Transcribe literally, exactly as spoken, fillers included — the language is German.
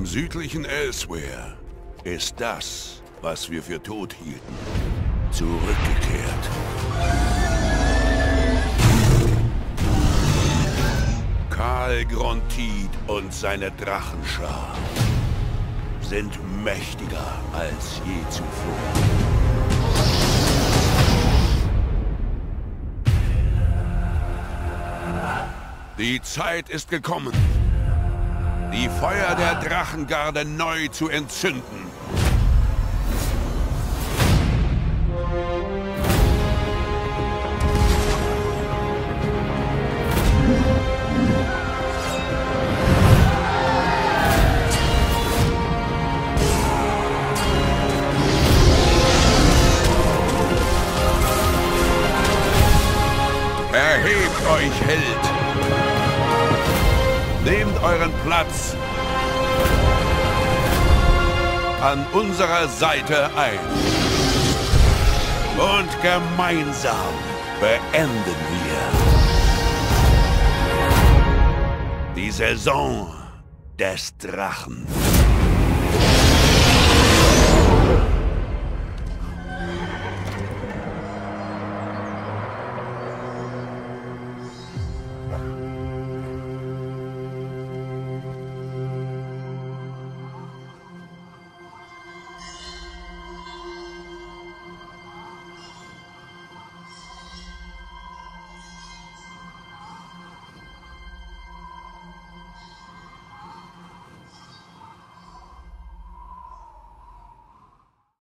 Im südlichen Elsweyr ist das, was wir für tot hielten, zurückgekehrt. Kaalgrontiid und seine Drachenschar sind mächtiger als je zuvor. Die Zeit ist gekommen, die Feuer der Drachengarde neu zu entzünden. Erhebt euch, Held! Nehmt euren Platz an unserer Seite ein. Und gemeinsam beenden wir die Saison des Drachen.